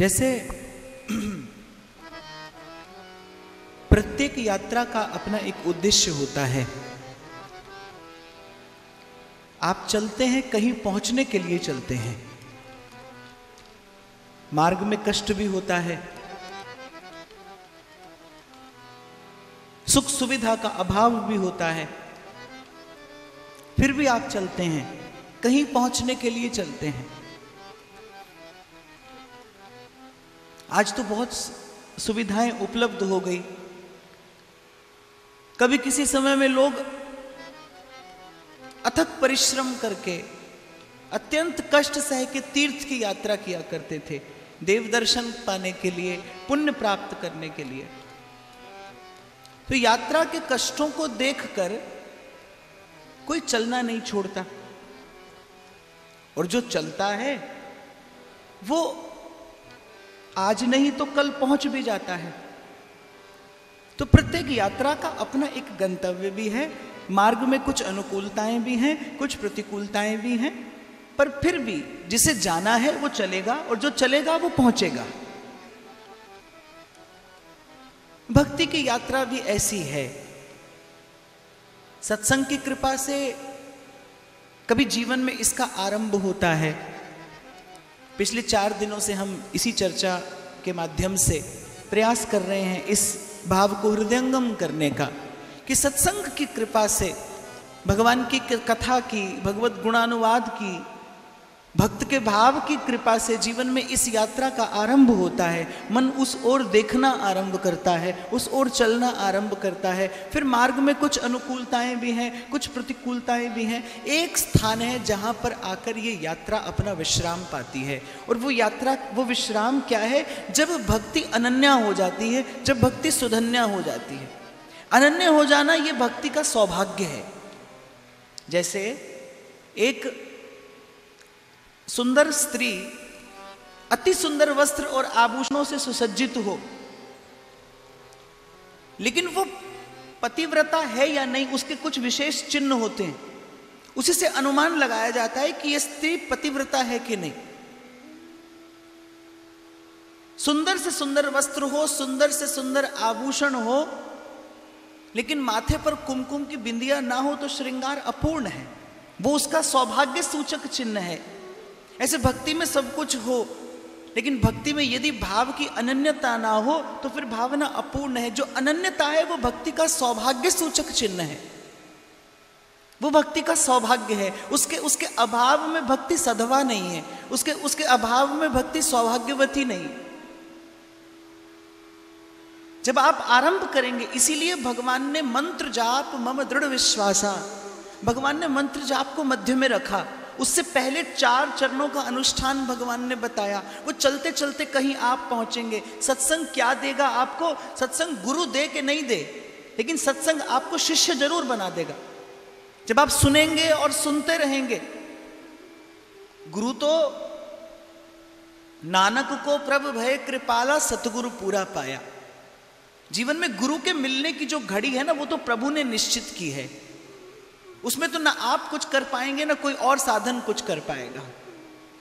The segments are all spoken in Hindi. जैसे प्रत्येक यात्रा का अपना एक उद्देश्य होता है। आप चलते हैं, कहीं पहुंचने के लिए चलते हैं। मार्ग में कष्ट भी होता है, सुख सुविधा का अभाव भी होता है, फिर भी आप चलते हैं, कहीं पहुंचने के लिए चलते हैं। आज तो बहुत सुविधाएं उपलब्ध हो गई। कभी किसी समय में लोग अथक परिश्रम करके अत्यंत कष्ट सह के तीर्थ की यात्रा किया करते थे, देव दर्शन पाने के लिए, पुण्य प्राप्त करने के लिए। तो यात्रा के कष्टों को देखकर कोई चलना नहीं छोड़ता, और जो चलता है वो आज नहीं तो कल पहुंच भी जाता है। तो प्रत्येक यात्रा का अपना एक गंतव्य भी है। मार्ग में कुछ अनुकूलताएं भी हैं, कुछ प्रतिकूलताएं भी हैं, पर फिर भी जिसे जाना है वो चलेगा, और जो चलेगा वो पहुंचेगा। भक्ति की यात्रा भी ऐसी है सत्संग की कृपा से कभी जीवन में इसका आरंभ होता है। पिछले 4 दिनों से हम इसी चर्चा के माध्यम से प्रयास कर रहे हैं इस भाव को हृदयंगम करने का कि सत्संग की कृपा से भगवान की कथा की, भगवत गुणानुवाद की, भक्त के भाव की कृपा से जीवन में इस यात्रा का आरंभ होता है। मन उस ओर देखना आरंभ करता है, उस ओर चलना आरंभ करता है। फिर मार्ग में कुछ अनुकूलताएं भी हैं, कुछ प्रतिकूलताएं भी हैं। एक स्थान है जहाँ पर आकर ये यात्रा अपना विश्राम पाती है, और वो यात्रा, वो विश्राम क्या है? जब भक्ति अनन्या हो जाती है, जब भक्ति सुधन्या हो जाती है। अनन्य हो जाना ये भक्ति का सौभाग्य है। जैसे एक सुंदर स्त्री अति सुंदर वस्त्र और आभूषणों से सुसज्जित हो, लेकिन वो पतिव्रता है या नहीं उसके कुछ विशेष चिन्ह होते हैं। उसी से अनुमान लगाया जाता है कि यह स्त्री पतिव्रता है कि नहीं। सुंदर से सुंदर वस्त्र हो, सुंदर से सुंदर आभूषण हो, लेकिन माथे पर कुमकुम की बिंदिया ना हो तो श्रृंगार अपूर्ण है। वो उसका सौभाग्य सूचक चिन्ह है। ऐसे भक्ति में सब कुछ हो, लेकिन भक्ति में यदि भाव की अनन्यता ना हो तो फिर भावना अपूर्ण है। जो अनन्यता है वो भक्ति का सौभाग्य सूचक चिन्ह है, वो भक्ति का सौभाग्य है। उसके अभाव में भक्ति सधवा नहीं है, उसके अभाव में भक्ति सौभाग्यवती नहीं है। जब आप आरंभ करेंगे, इसीलिए भगवान ने मंत्र जाप मम दृढ़ विश्वासा, भगवान ने मंत्र जाप को मध्य में रखा। उससे पहले 4 चरणों का अनुष्ठान भगवान ने बताया। वो चलते चलते कहीं आप पहुंचेंगे। सत्संग क्या देगा आपको? सत्संग गुरु दे के नहीं दे, लेकिन सत्संग आपको शिष्य जरूर बना देगा। जब आप सुनेंगे और सुनते रहेंगे, गुरु तो नानक को प्रभु भय कृपाला सतगुरु पूरा पाया। जीवन में गुरु के मिलने की जो घड़ी है ना, वो तो प्रभु ने निश्चित की है। उसमें तो ना आप कुछ कर पाएंगे, ना कोई और साधन कुछ कर पाएगा।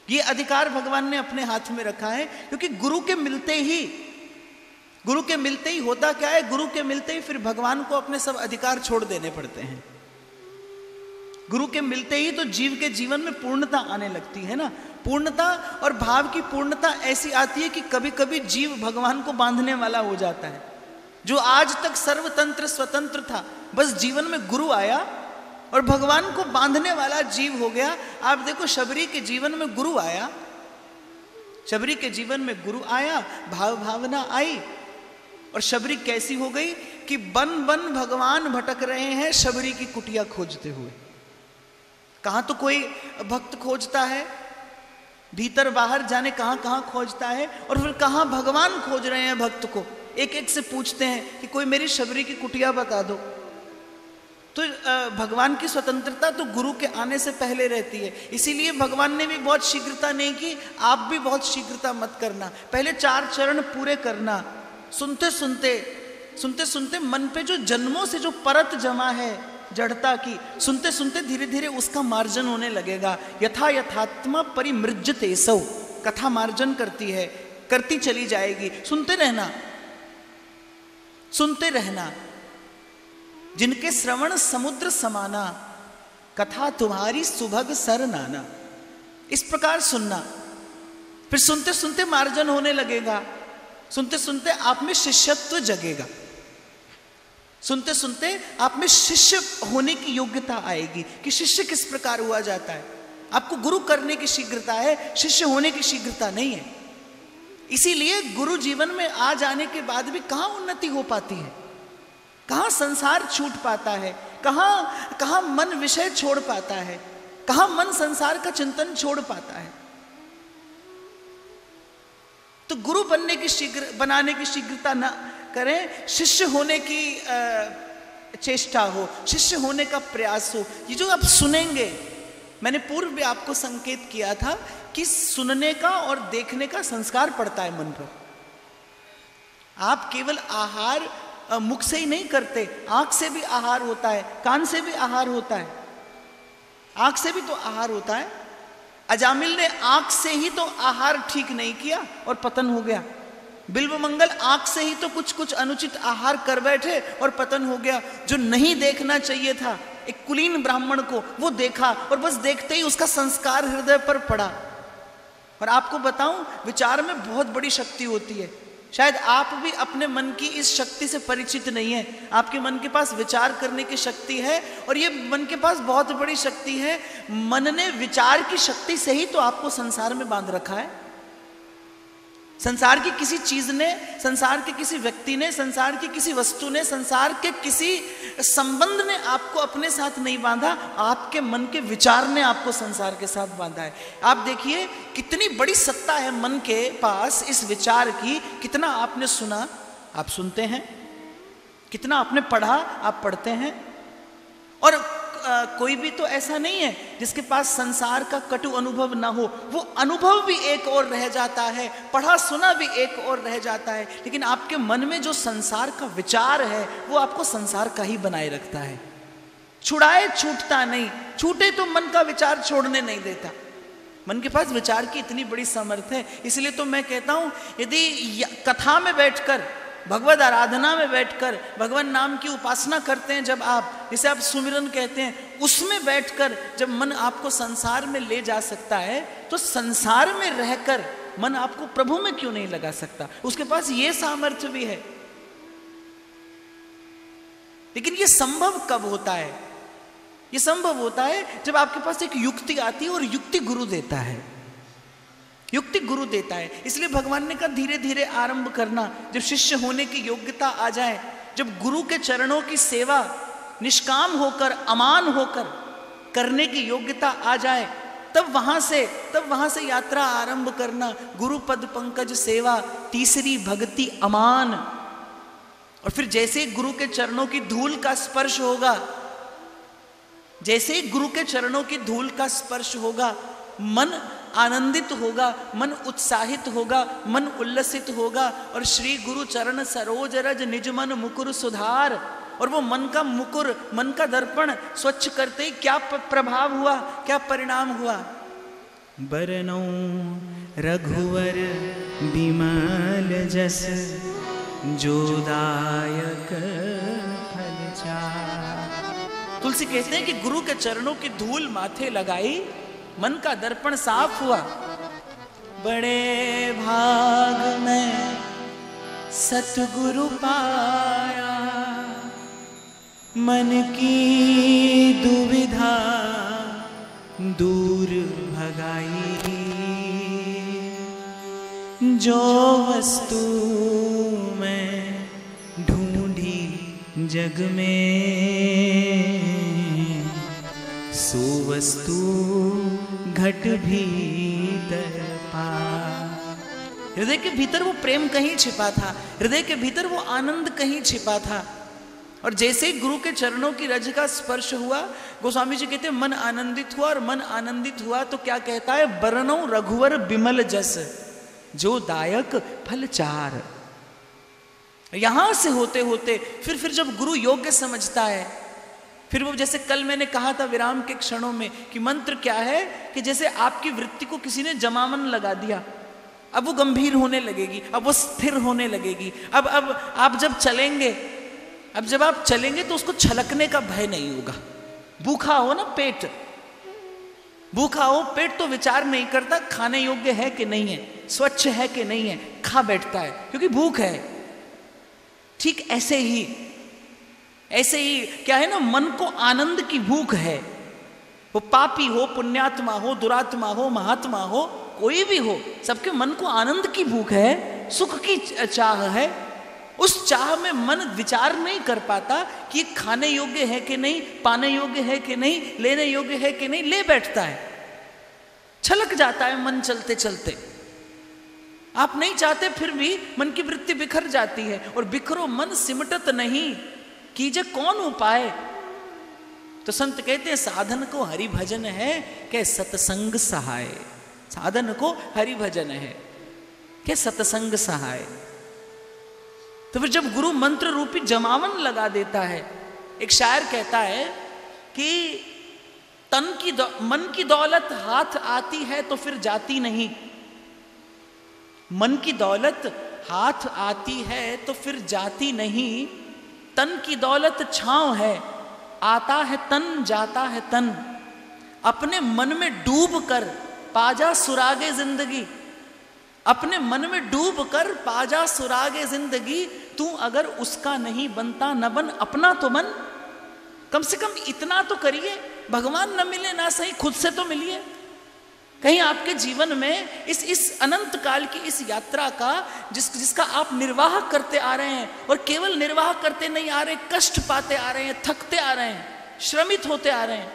ये अधिकार भगवान ने अपने हाथ में रखा है, क्योंकि गुरु के मिलते ही होता क्या है? गुरु के मिलते ही फिर भगवान को अपने सब अधिकार छोड़ देने पड़ते हैं। गुरु के मिलते ही तो जीव के जीवन में पूर्णता आने लगती है ना। पूर्णता और भाव की पूर्णता ऐसी आती है कि कभी कभी जीव भगवान को बांधने वाला हो जाता है। जो आज तक सर्वतंत्र स्वतंत्र था, बस जीवन में गुरु आया और भगवान को बांधने वाला जीव हो गया। आप देखो, शबरी के जीवन में गुरु आया, शबरी के जीवन में गुरु आया, भाव भावना आई, और शबरी कैसी हो गई कि बन बन भगवान भटक रहे हैं शबरी की कुटिया खोजते हुए। कहाँ तो कोई भक्त खोजता है, भीतर बाहर जाने कहाँ कहाँ खोजता है, और फिर कहाँ भगवान खोज रहे हैं भक्त को। एक एक से पूछते हैं कि कोई मेरी शबरी की कुटिया बता दो। तो भगवान की स्वतंत्रता तो गुरु के आने से पहले रहती है। इसीलिए भगवान ने भी बहुत शीघ्रता नहीं की, आप भी बहुत शीघ्रता मत करना। पहले 4 चरण पूरे करना। सुनते सुनते मन पे जो जन्मों से जो परत जमा है जड़ता की, सुनते सुनते धीरे धीरे उसका मार्जन होने लगेगा। यथा यथात्मा परिमृज्यते सौ, कथा मार्जन करती है, करती चली जाएगी। सुनते रहना। जिनके श्रवण समुद्र समाना, कथा तुम्हारी सुभग सर नाना। इस प्रकार सुनना, फिर सुनते सुनते मार्जन होने लगेगा। सुनते सुनते आप में शिष्यत्व जगेगा। सुनते सुनते आप में शिष्य होने की योग्यता आएगी कि शिष्य किस प्रकार हुआ जाता है। आपको गुरु करने की शीघ्रता है, शिष्य होने की शीघ्रता नहीं है। इसीलिए गुरु जीवन में आ जाने के बाद भी कहाँ उन्नति हो पाती है, कहाँ संसार छूट पाता है, कहाँ मन विषय छोड़ पाता है, कहाँ मन संसार का चिंतन छोड़ पाता है। तो गुरु बनाने की शीघ्रता न करें, शिष्य होने की चेष्टा हो, शिष्य होने का प्रयास हो। ये जो आप सुनेंगे, मैंने पूर्व भी आपको संकेत किया था कि सुनने का और देखने का संस्कार पड़ता है मन पर। आप केवल आहार मुख से ही नहीं करते, आंख से भी आहार होता है, कान से भी आहार होता है, आंख से भी तो आहार होता है। अजामिल ने आंख से ही तो आहार ठीक नहीं किया और पतन हो गया। बिल्व मंगल आंख से ही तो कुछ कुछ अनुचित आहार कर बैठे और पतन हो गया। जो नहीं देखना चाहिए था, एक कुलीन ब्राह्मण को वो देखा और बस देखते ही उसका संस्कार हृदय पर पड़ा। और आपको बताऊं, विचार में बहुत बड़ी शक्ति होती है। शायद आप भी अपने मन की इस शक्ति से परिचित नहीं है। आपके मन के पास विचार करने की शक्ति है और ये मन के पास बहुत बड़ी शक्ति है। मन ने विचार की शक्ति से ही तो आपको संसार में बांध रखा है। संसार की किसी चीज ने, संसार के किसी व्यक्ति ने, संसार की किसी वस्तु ने, संसार के किसी संबंध ने आपको अपने साथ नहीं बांधा, आपके मन के विचार ने आपको संसार के साथ बांधा है। आप देखिए कितनी बड़ी सत्ता है मन के पास इस विचार की। कितना आपने सुना, आप सुनते हैं, कितना आपने पढ़ा, आप पढ़ते हैं। और कोई भी तो ऐसा नहीं है जिसके पास संसार का कटु अनुभव ना हो। वो अनुभव भी एक और रह जाता है, पढ़ा सुना भी एक और रह जाता है, लेकिन आपके मन में जो संसार का विचार है वो आपको संसार का ही बनाए रखता है। छुड़ाए छूटता नहीं, छूटे तो मन का विचार छोड़ने नहीं देता। मन के पास विचार की इतनी बड़ी सामर्थ्य है। इसलिए तो मैं कहता हूं, यदि कथा में बैठकर, भगवत आराधना में बैठकर भगवान नाम की उपासना करते हैं, जब आप, जिसे आप सुमिरन कहते हैं, उसमें बैठकर जब मन आपको संसार में ले जा सकता है, तो संसार में रहकर मन आपको प्रभु में क्यों नहीं लगा सकता? उसके पास ये सामर्थ्य भी है। लेकिन ये संभव कब होता है? ये संभव होता है जब आपके पास एक युक्ति आती है और युक्ति गुरु देता है, युक्ति गुरु देता है। इसलिए भगवान ने कहा धीरे धीरे आरंभ करना। जब शिष्य होने की योग्यता आ जाए, जब गुरु के चरणों की सेवा निष्काम होकर, अमान होकर करने की योग्यता आ जाए, तब वहां से यात्रा आरंभ करना। गुरु पद पंकज सेवा, तीसरी भक्ति अमान। और फिर जैसे गुरु के चरणों की धूल का स्पर्श होगा, जैसे ही गुरु के चरणों की धूल का स्पर्श होगा, मन आनंदित होगा, मन उत्साहित होगा, मन उल्लसित होगा। और श्री गुरु चरण सरोज रज निज मन मुकुर सुधार। और वो मन का मुकुर, मन का दर्पण स्वच्छ करते ही क्या प्रभाव हुआ, क्या परिणाम हुआ? बरनौ रघुवर बिमल जस, जोदायक फलचार। तुलसी कहते हैं कि गुरु के चरणों की धूल माथे लगाई, मन का दर्पण साफ हुआ। बड़े भाग में सतगुरु पाया, मन की दुविधा दूर भगाई। जो वस्तु मैं ढूंढी जग में, सो वस्तु घट भीतर पा। हृदय के भीतर वो प्रेम कहीं छिपा था, हृदय के भीतर वो आनंद कहीं छिपा था। और जैसे ही गुरु के चरणों की रज का स्पर्श हुआ, गोस्वामी जी कहते मन आनंदित हुआ। और मन आनंदित हुआ तो क्या कहता है? बरनौ रघुवर बिमल जस, जो दायक फलचार। यहां से होते होते फिर जब गुरु योग्य समझता है, फिर वो, जैसे कल मैंने कहा था विराम के क्षणों में, कि मंत्र क्या है कि जैसे आपकी वृत्ति को किसी ने जमावन लगा दिया, अब वो गंभीर होने लगेगी, अब वो स्थिर होने लगेगी। अब आप जब चलेंगे, अब जब आप चलेंगे तो उसको छलकने का भय नहीं होगा। भूखा हो ना पेट, भूखा हो पेट तो विचार नहीं करता खाने योग्य है कि नहीं है, स्वच्छ है कि नहीं है, खा बैठता है क्योंकि भूख है। ठीक ऐसे ही क्या है ना, मन को आनंद की भूख है। वो पापी हो, पुण्यात्मा हो, दुरात्मा हो, महात्मा हो, कोई भी हो, सबके मन को आनंद की भूख है, सुख की चाह है। उस चाह में मन विचार नहीं कर पाता कि खाने योग्य है कि नहीं, पाने योग्य है कि नहीं, लेने योग्य है कि नहीं, ले बैठता है, छलक जाता है मन चलते चलते। आप नहीं चाहते फिर भी मन की वृत्ति बिखर जाती है। और बिखरो मन सिमटत नहीं, कीजे कौन उपाय। तो संत कहते हैं साधन को हरि भजन है, के सत्संग सहाय। साधन को हरि भजन है, के सत्संग सहाय। तो फिर जब गुरु मंत्र रूपी जमावन लगा देता है, एक शायर कहता है कि तन की मन की दौलत हाथ आती है तो फिर जाती नहीं, मन की दौलत हाथ आती है तो फिर जाती नहीं, तन की दौलत छांव है आता है तन जाता है तन, अपने मन में डूब कर पाजा सुरागे जिंदगी, अपने मन में डूब कर पाजा सुरागे जिंदगी, तू अगर उसका नहीं बनता न बन, अपना तो बन। कम से कम इतना तो करिए, भगवान न मिले ना सही खुद से तो मिलिए। कहीं आपके जीवन में इस अनंत काल की इस यात्रा का जिसका आप निर्वाह करते आ रहे हैं, और केवल निर्वाह करते नहीं आ रहे, कष्ट पाते आ रहे हैं, थकते आ रहे हैं, श्रमित होते आ रहे हैं।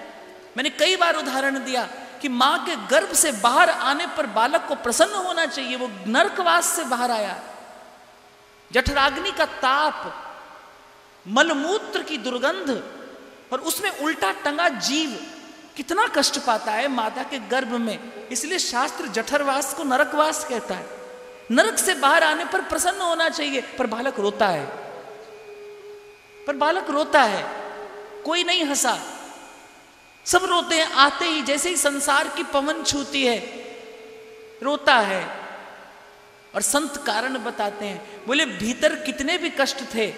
मैंने कई बार उदाहरण दिया कि माँ के गर्भ से बाहर आने पर बालक को प्रसन्न होना चाहिए, वो नरकवास से बाहर आया। जठराग्नि का ताप, मलमूत्र की दुर्गंध, और उसमें उल्टा टंगा जीव कितना कष्ट पाता है माता के गर्भ में। इसलिए शास्त्र जठरवास को नरकवास कहता है। नरक से बाहर आने पर प्रसन्न होना चाहिए, पर बालक रोता है, पर बालक रोता है, कोई नहीं हंसा, सब रोते हैं। आते ही जैसे ही संसार की पवन छूती है रोता है। और संत कारण बताते हैं, बोले भीतर कितने भी कष्ट थे,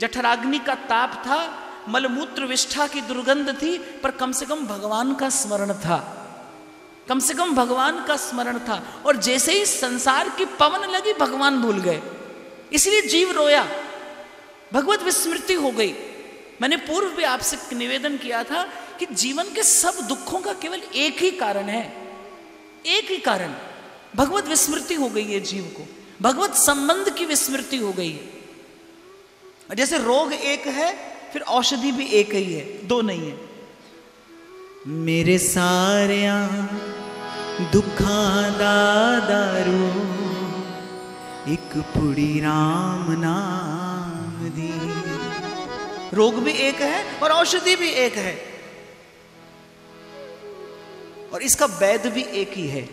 जठराग्नि का ताप था, मलमूत्र विष्ठा की दुर्गंध थी, पर कम से कम भगवान का स्मरण था, कम से कम भगवान का स्मरण था। और जैसे ही संसार की पवन लगी भगवान भूल गए, इसलिए जीव रोया, भगवत विस्मृति हो गई। मैंने पूर्व भी आपसे निवेदन किया था कि जीवन के सब दुखों का केवल एक ही कारण है, एक ही कारण, भगवत विस्मृति हो गई है। जीव को भगवत संबंध की विस्मृति हो गई है। जैसे रोग एक है, फिर औषधि भी एक ही है, दो नहीं है। मेरे सारे दुखां दा दारू एक पुड़ी राम नाम दी। रोग भी एक है और औषधि भी एक है, और इसका वैद्य भी एक ही है,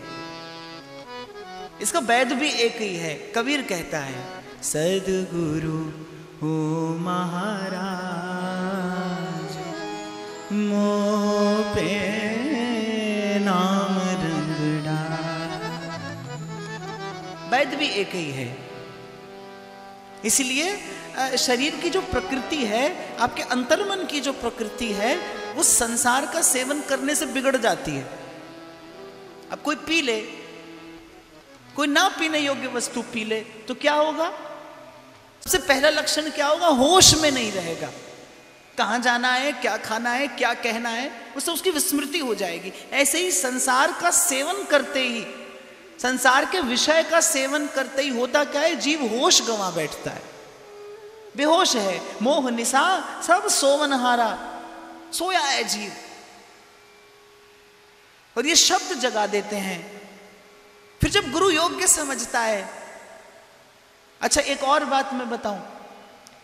इसका वैद्य भी एक ही है। कबीर कहता है सदगुरु हो महाराज मोह पे नाम रंग डाल। वैद्य भी एक ही है। इसलिए शरीर की जो प्रकृति है, आपके अंतर्मन की जो प्रकृति है, वो संसार का सेवन करने से बिगड़ जाती है। अब कोई पी ले, कोई ना पीने योग्य वस्तु पी ले, तो क्या होगा? सबसे पहला लक्षण क्या होगा? होश में नहीं रहेगा, कहाँ जाना है, क्या खाना है, क्या कहना है, उससे उसकी विस्मृति हो जाएगी। ऐसे ही संसार का सेवन करते ही, संसार के विषय का सेवन करते ही होता क्या है? जीव होश गंवा बैठता है, बेहोश है। मोह निशा सब सोवनहारा, सोया है जीव। और ये शब्द जगा देते हैं। फिर जब गुरु योग्य समझता है। अच्छा, एक और बात मैं बताऊं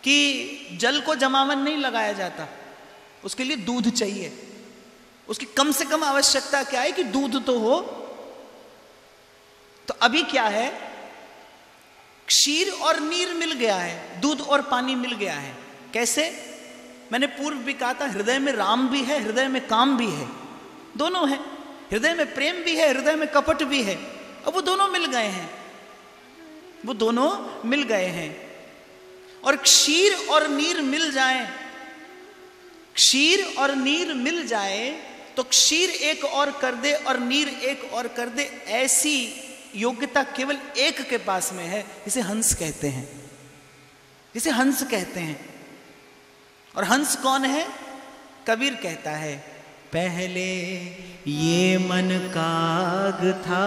कि जल को जमावन नहीं लगाया जाता, उसके लिए दूध चाहिए। उसकी कम से कम आवश्यकता क्या है कि दूध तो हो। तो अभी क्या है, क्षीर और नीर मिल गया है, दूध और पानी मिल गया है। कैसे? मैंने पूर्व भी कहा था, हृदय में राम भी है, हृदय में काम भी है, दोनों है। हृदय में प्रेम भी है, हृदय में कपट भी है। अब वो दोनों मिल गए हैं, वो दोनों मिल गए हैं। और क्षीर और नीर मिल जाए, क्षीर और नीर मिल जाए तो क्षीर एक और कर दे और नीर एक और कर दे, ऐसी योग्यता केवल एक के पास में है, जिसे हंस कहते हैं, जिसे हंस कहते हैं। और हंस कौन है? कबीर कहता है पहले ये मन काग था,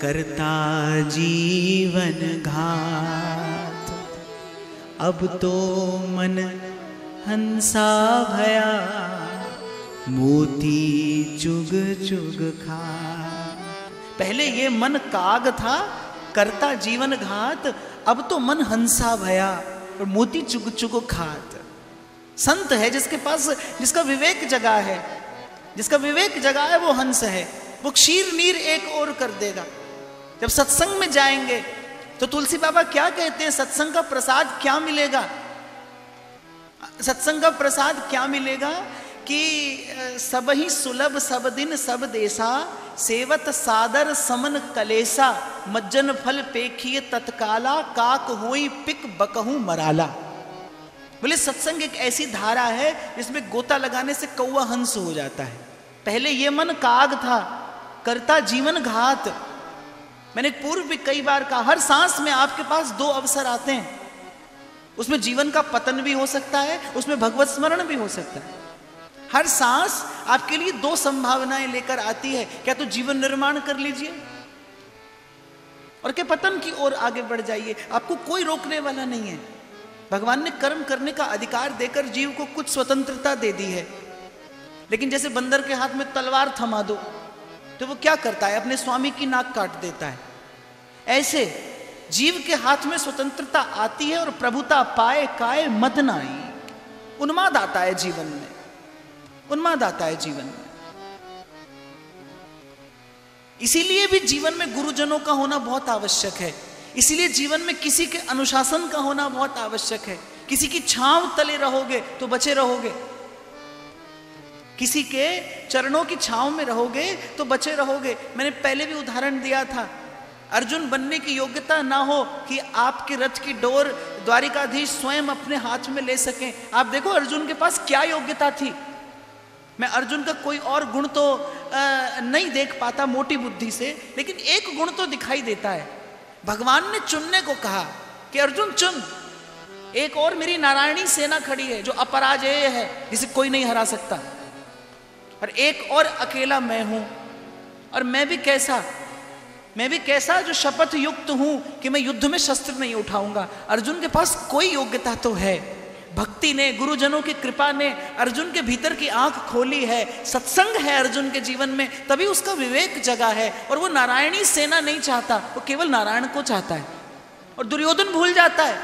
करता जीवन घात। अब तो मन हंसा भया, मोती चुग चुग खा। पहले ये मन काग था, करता जीवन घात। अब तो मन हंसा भया और मोती चुग चुग खात। संत है जिसके पास, जिसका विवेक जगा है, जिसका विवेक जगा है, वो हंस है। वो क्षीर नीर एक और कर देगा। जब सत्संग में जाएंगे तो तुलसी बाबा क्या कहते हैं? सत्संग का प्रसाद क्या मिलेगा? सत्संग का प्रसाद क्या मिलेगा कि सब ही सुलभ सब दिन सब देसा, सेवत सादर समन कलेसा, मज्जन फल पेखिए तत्काला, काक होई पिक बकहू मराला। बोले सत्संग एक ऐसी धारा है जिसमें गोता लगाने से कौवा हंस हो जाता है। पहले ये मन काग था, करता जीवन घात। मैंने पूर्व भी कई बार कहा, हर सांस में आपके पास दो अवसर आते हैं, उसमें जीवन का पतन भी हो सकता है, उसमें भगवत स्मरण भी हो सकता है। हर सांस आपके लिए दो संभावनाएं लेकर आती है, क्या तो जीवन निर्माण कर लीजिए और क्या पतन की ओर आगे बढ़ जाइए। आपको कोई रोकने वाला नहीं है। भगवान ने कर्म करने का अधिकार देकर जीव को कुछ स्वतंत्रता दे दी है, लेकिन जैसे बंदर के हाथ में तलवार थमा दो तो वो क्या करता है, अपने स्वामी की नाक काट देता है। ऐसे जीव के हाथ में स्वतंत्रता आती है और प्रभुता पाए काए मत नाई। उन्माद आता है जीवन में, उन्माद आता है जीवन में। इसीलिए भी जीवन में गुरुजनों का होना बहुत आवश्यक है। इसीलिए जीवन में किसी के अनुशासन का होना बहुत आवश्यक है। किसी की छांव तले रहोगे तो बचे रहोगे, किसी के चरणों की छांव में रहोगे तो बचे रहोगे। मैंने पहले भी उदाहरण दिया था, अर्जुन बनने की योग्यता ना हो कि आपके रथ की डोर द्वारिकाधीश स्वयं अपने हाथ में ले सकें। आप देखो अर्जुन के पास क्या योग्यता थी। मैं अर्जुन का कोई और गुण तो नहीं देख पाता मोटी बुद्धि से, लेकिन एक गुण तो दिखाई देता है। भगवान ने चुनने को कहा कि अर्जुन चुन, एक और मेरी नारायणी सेना खड़ी है जो अपराजेय है, जिसे कोई नहीं हरा सकता, और एक और अकेला मैं हूं। और मैं भी कैसा जो शपथ युक्त हूं कि मैं युद्ध में शस्त्र नहीं उठाऊंगा। अर्जुन के पास कोई योग्यता तो है। भक्ति ने, गुरुजनों की कृपा ने अर्जुन के भीतर की आंख खोली है। सत्संग है अर्जुन के जीवन में, तभी उसका विवेक जगा है। और वो नारायणी सेना नहीं चाहता, वो केवल नारायण को चाहता है। और दुर्योधन भूल जाता है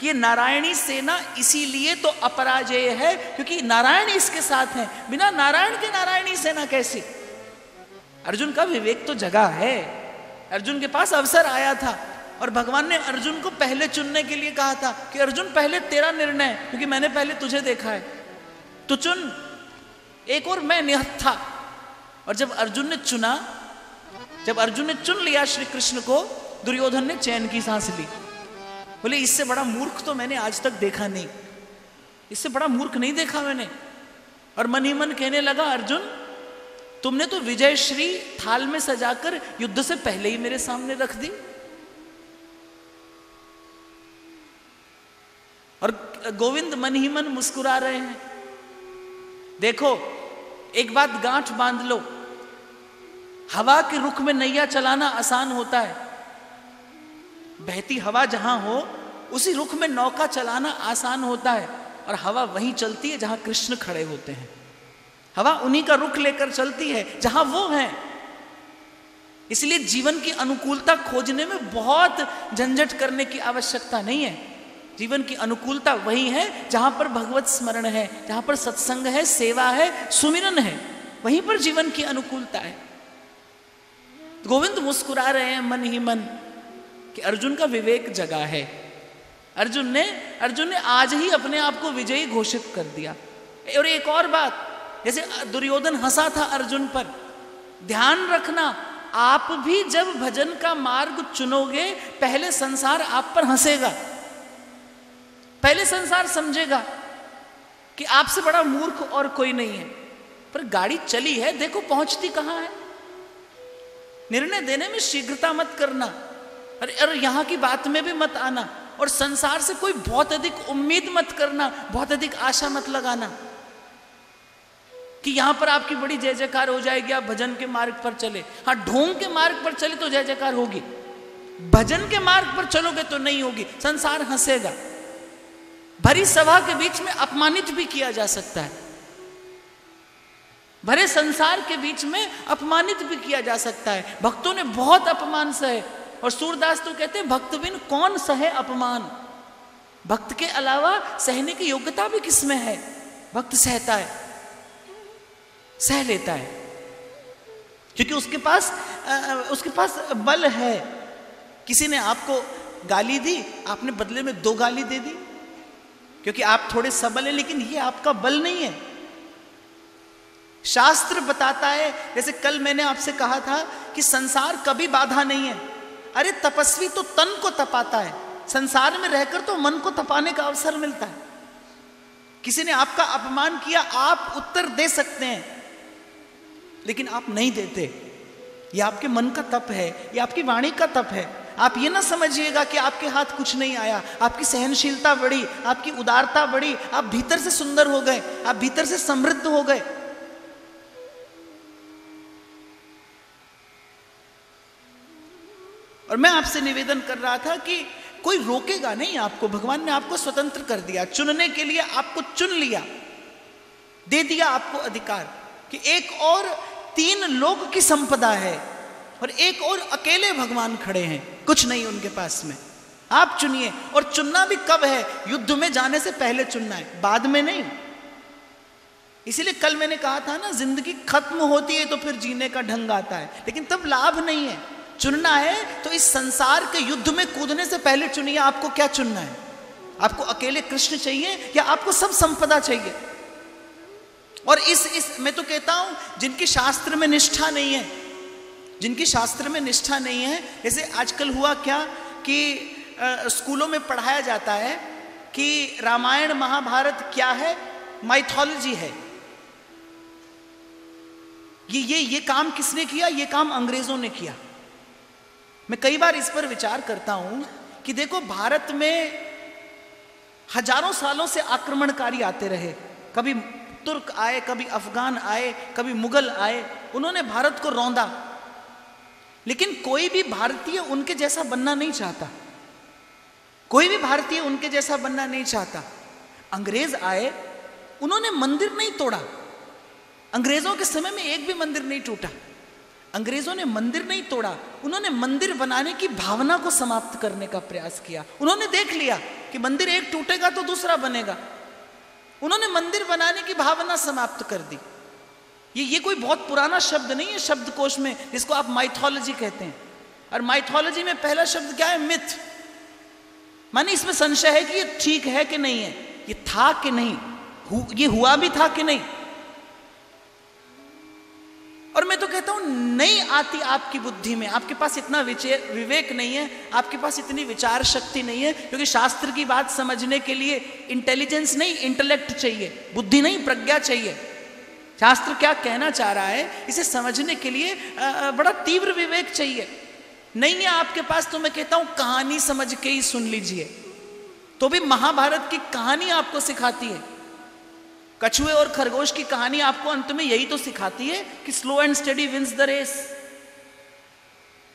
कि ये नारायणी सेना इसीलिए तो अपराजेय है क्योंकि नारायण इसके साथ हैं। बिना नारायण के नारायणी सेना कैसी? अर्जुन का विवेक तो जगा है। अर्जुन के पास अवसर आया था और भगवान ने अर्जुन को पहले चुनने के लिए कहा था कि अर्जुन पहले तेरा निर्णय, क्योंकि मैंने पहले तुझे देखा है, तू चुन। एक और मैं निहत्था था। और जब अर्जुन ने चुन लिया श्री कृष्ण को, दुर्योधन ने चैन की सांस ली। बोले इससे बड़ा मूर्ख तो मैंने आज तक देखा नहीं, इससे बड़ा मूर्ख नहीं देखा मैंने। और मन ही मन कहने लगा, अर्जुन तुमने तो विजय श्री थाल में सजाकर युद्ध से पहले ही मेरे सामने रख दी। और गोविंद मन ही मन मुस्कुरा रहे हैं। देखो, एक बात गांठ बांध लो, हवा के रुख में नैया चलाना आसान होता है। बहती हवा जहां हो उसी रुख में नौका चलाना आसान होता है। और हवा वहीं चलती है जहां कृष्ण खड़े होते हैं। हवा उन्हीं का रुख लेकर चलती है जहां वो हैं। इसलिए जीवन की अनुकूलता खोजने में बहुत झंझट करने की आवश्यकता नहीं है। जीवन की अनुकूलता वही है जहां पर भगवत स्मरण है, जहां पर सत्संग है, सेवा है, सुमिरन है, वहीं पर जीवन की अनुकूलता है। गोविंद मुस्कुरा रहे हैं मन ही मन कि अर्जुन का विवेक जगा है। अर्जुन ने आज ही अपने आप को विजयी घोषित कर दिया। और एक और बात, जैसे दुर्योधन हंसा था अर्जुन पर, ध्यान रखना आप भी जब भजन का मार्ग चुनोगे पहले संसार आप पर हंसेगा, पहले संसार समझेगा कि आपसे बड़ा मूर्ख और कोई नहीं है। पर गाड़ी चली है, देखो पहुंचती कहां है। निर्णय देने में शीघ्रता मत करना, अरे यहां की बात में भी मत आना। और संसार से कोई बहुत अधिक उम्मीद मत करना, बहुत अधिक आशा मत लगाना कि यहां पर आपकी बड़ी जय जयकार हो जाएगी, आप भजन के मार्ग पर चले। हाँ, ढोंग के मार्ग पर चले तो जय जयकार होगी, भजन के मार्ग पर चलोगे तो नहीं होगी। संसार हंसेगा, भरी सभा के बीच में अपमानित भी किया जा सकता है, भरे संसार के बीच में अपमानित भी किया जा सकता है। भक्तों ने बहुत अपमान सहे, और सूरदास तो कहते हैं भक्त बिन कौन सहे अपमान। भक्त के अलावा सहने की योग्यता भी किसमें है? भक्त सहता है, सह लेता है, क्योंकि उसके पास बल है। किसी ने आपको गाली दी, आपने बदले में दो गाली दे दी, क्योंकि आप थोड़े सबल हैं, लेकिन ये आपका बल नहीं है। शास्त्र बताता है, जैसे कल मैंने आपसे कहा था कि संसार कभी बाधा नहीं है। अरे तपस्वी तो तन को तपाता है, संसार में रहकर तो मन को तपाने का अवसर मिलता है। किसी ने आपका अपमान किया, आप उत्तर दे सकते हैं, लेकिन आप नहीं देते। ये आपके मन का तप है, ये आपकी वाणी का तप है। आप ये ना समझिएगा कि आपके हाथ कुछ नहीं आया। आपकी सहनशीलता बढ़ी, आपकी उदारता बढ़ी, आप भीतर से सुंदर हो गए, आप भीतर से समृद्ध हो गए। और मैं आपसे निवेदन कर रहा था कि कोई रोकेगा नहीं आपको। भगवान ने आपको स्वतंत्र कर दिया, चुनने के लिए आपको चुन लिया, दे दिया आपको अधिकार कि एक और 3 लोग की संपदा है और एक और अकेले भगवान खड़े हैं, कुछ नहीं उनके पास में। आप चुनिए। और चुनना भी कब है? युद्ध में जाने से पहले चुनना है, बाद में नहीं। इसीलिए कल मैंने कहा था ना, जिंदगी खत्म होती है तो फिर जीने का ढंग आता है, लेकिन तब लाभ नहीं है। चुनना है तो इस संसार के युद्ध में कूदने से पहले चुनिए आपको क्या चुनना है। आपको अकेले कृष्ण चाहिए या आपको सब संपदा चाहिए? और इस मैं तो कहता हूं, जिनकी शास्त्र में निष्ठा नहीं है, जिनकी शास्त्र में निष्ठा नहीं है, जैसे आजकल हुआ क्या कि स्कूलों में पढ़ाया जाता है कि रामायण महाभारत क्या है, माइथोलॉजी है। ये काम किसने किया? ये काम अंग्रेजों ने किया। मैं कई बार इस पर विचार करता हूं कि देखो, भारत में हजारों सालों से आक्रमणकारी आते रहे। कभी तुर्क आए, कभी अफगान आए, कभी मुगल आए, उन्होंने भारत को रौंदा, लेकिन कोई भी भारतीय उनके जैसा बनना नहीं चाहता। कोई भी भारतीय उनके जैसा बनना नहीं चाहता। अंग्रेज आए, उन्होंने मंदिर नहीं तोड़ा। अंग्रेजों के समय में एक भी मंदिर नहीं टूटा। अंग्रेजों ने मंदिर नहीं तोड़ा, उन्होंने मंदिर बनाने की भावना को समाप्त करने का प्रयास किया। उन्होंने देख लिया कि मंदिर एक टूटेगा तो दूसरा बनेगा, उन्होंने मंदिर बनाने की भावना समाप्त कर दी। ये कोई बहुत पुराना शब्द नहीं है शब्दकोश में, जिसको आप माइथोलॉजी कहते हैं। और माइथोलॉजी में पहला शब्द क्या है? मिथ। माने इसमें संशय है कि ये ठीक है कि नहीं है, ये था कि नहीं, ये हुआ भी था कि नहीं। और मैं तो कहता हूं, नहीं आती आपकी बुद्धि में, आपके पास इतना विवेक नहीं है, आपके पास इतनी विचार शक्ति नहीं है, क्योंकि शास्त्र की बात समझने के लिए इंटेलिजेंस नहीं, इंटेलेक्ट चाहिए, बुद्धि नहीं, प्रज्ञा चाहिए। शास्त्र क्या कहना चाह रहा है इसे समझने के लिए बड़ा तीव्र विवेक चाहिए। नहीं है आपके पास तो मैं कहता हूं, कहानी समझ के ही सुन लीजिए, तो भी महाभारत की कहानी आपको सिखाती है। कछुए और खरगोश की कहानी आपको अंत में यही तो सिखाती है कि slow and steady wins the race.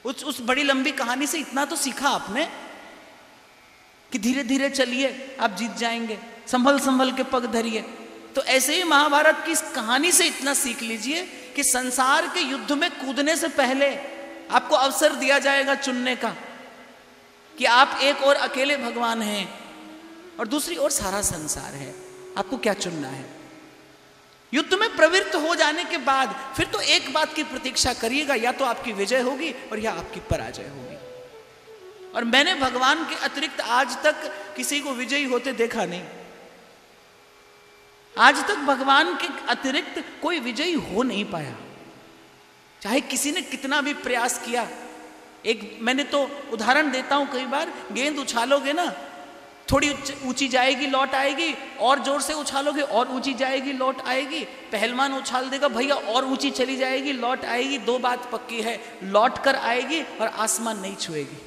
उस बड़ी लंबी कहानी से इतना तो सीखा आपने कि धीरे धीरे चलिए, आप जीत जाएंगे, संभल संभल के पग धरिए। तो ऐसे ही महाभारत की इस कहानी से इतना सीख लीजिए कि संसार के युद्ध में कूदने से पहले आपको अवसर दिया जाएगा चुनने का कि आप एक और अकेले भगवान हैं और दूसरी ओर सारा संसार है, आपको क्या चुनना है। युद्ध में प्रवृत्त हो जाने के बाद फिर तो एक बात की प्रतीक्षा करिएगा, या तो आपकी विजय होगी और या आपकी पराजय होगी। और मैंने भगवान के अतिरिक्त आज तक किसी को विजयी होते देखा नहीं। आज तक भगवान के अतिरिक्त कोई विजयी हो नहीं पाया, चाहे किसी ने कितना भी प्रयास किया। एक मैंने तो उदाहरण देता हूं कई बार, गेंद उछालोगे ना, थोड़ी ऊंची जाएगी, लौट आएगी, और जोर से उछालोगे और ऊंची जाएगी, लौट आएगी। पहलवान उछाल देगा, भैया और ऊंची चली जाएगी, लौट आएगी। 2 बात पक्की है, लौट कर आएगी और आसमान नहीं छुएगी,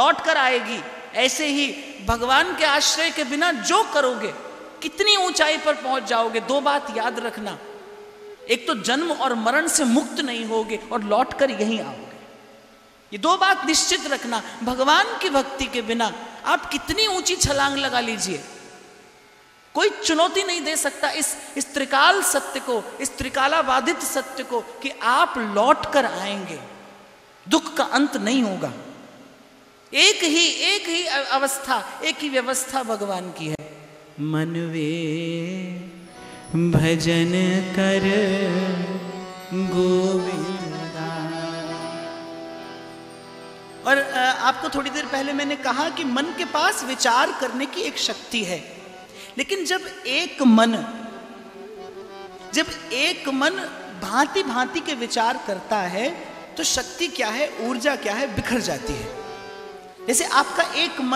लौट कर आएगी। ऐसे ही भगवान के आश्रय के बिना जो करोगे, कितनी ऊंचाई पर पहुंच जाओगे, 2 बात याद रखना, एक तो जन्म और मरण से मुक्त नहीं होगे और लौट कर यहीं आओगे। ये 2 बात निश्चित रखना। भगवान की भक्ति के बिना आप कितनी ऊंची छलांग लगा लीजिए, कोई चुनौती नहीं दे सकता इस त्रिकाल सत्य को, इस त्रिकालाबाधित सत्य को कि आप लौट कर आएंगे, दुख का अंत नहीं होगा। एक ही अवस्था, एक ही व्यवस्था भगवान की है। मनवे भजन कर गोविंदा। और आपको थोड़ी देर पहले मैंने कहा कि मन के पास विचार करने की एक शक्ति है, लेकिन जब एक मन भांति भांति के विचार करता है तो शक्ति क्या है, ऊर्जा क्या है, बिखर जाती है। जैसे आपका एक मन